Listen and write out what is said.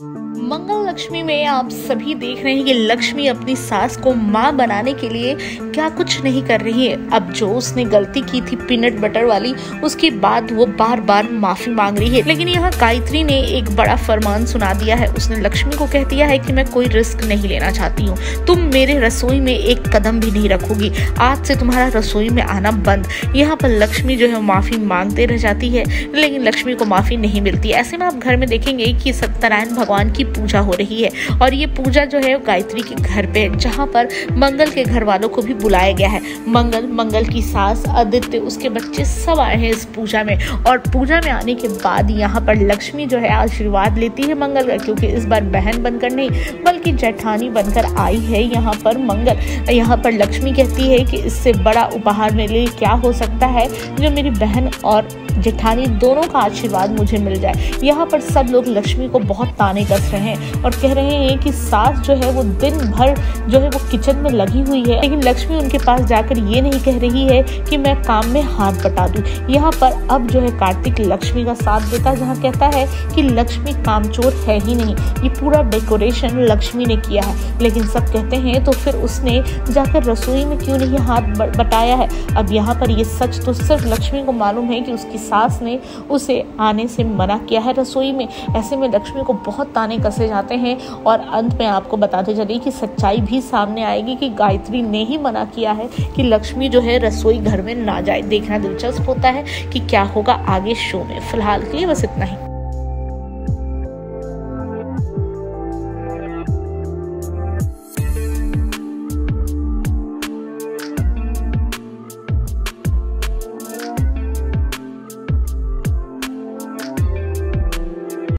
मंगल लक्ष्मी में आप सभी देख रहे हैं कि लक्ष्मी अपनी सास को मां बनाने के लिए क्या कुछ नहीं कर रही है। अब जो उसने गलती की थी पीनट बटर वाली, उसके बाद वो बार बार माफी मांग रही है, लेकिन यहाँ गायत्री ने एक बड़ा फरमान सुना दिया है। उसने लक्ष्मी को कह दिया है कि मैं कोई रिस्क नहीं लेना चाहती हूँ, तुम मेरे रसोई में एक कदम भी नहीं रखोगी, आज से तुम्हारा रसोई में आना बंद। यहाँ पर लक्ष्मी जो है माफी मांगते रह जाती है, लेकिन लक्ष्मी को माफी नहीं मिलती। ऐसे में आप घर में देखेंगे कि सत्यनारायण भगवान की पूजा हो रही है और ये पूजा जो है गायत्री के घर पे, जहाँ पर मंगल के घर वालों को भी बुलाया गया है। मंगल, मंगल की सास, अदिति, उसके बच्चे सब आए हैं इस पूजा में। और पूजा में आने के बाद यहाँ पर लक्ष्मी जो है आशीर्वाद लेती है मंगल का, क्योंकि इस बार बहन बनकर नहीं बल्कि जेठानी बनकर आई है यहाँ पर मंगल। यहाँ पर लक्ष्मी कहती है कि इससे बड़ा उपहार मेरे लिए क्या हो सकता है, जो मेरी बहन और जेठानी दोनों का आशीर्वाद मुझे मिल जाए। यहाँ पर सब लोग लक्ष्मी को बहुत ताने कस रहे हैं और कह रहे हैं कि सास जो है वो दिन भर जो है वो किचन में लगी हुई है, लेकिन लक्ष्मी उनके पास जाकर ये नहीं कह रही है कि मैं काम में हाथ बटा दूँ। यहाँ पर अब जो है कार्तिक लक्ष्मी का साथ देता है, जहाँ कहता है कि लक्ष्मी कामचोर है ही नहीं, ये पूरा डेकोरेशन लक्ष्मी ने किया है। लेकिन सब कहते हैं तो फिर उसने जाकर रसोई में क्यों नहीं हाथ बटाया है। अब यहाँ पर ये सच तो सिर्फ लक्ष्मी को मालूम है कि उसकी सास ने उसे आने से मना किया है रसोई में। ऐसे में लक्ष्मी को बहुत ताने कसे जाते हैं और अंत में आपको बताते चलिए कि सच्चाई भी सामने आएगी कि गायत्री ने ही मना किया है कि लक्ष्मी जो है रसोई घर में ना जाए। देखना दिलचस्प होता है कि क्या होगा आगे शो में। फिलहाल के लिए बस इतना ही।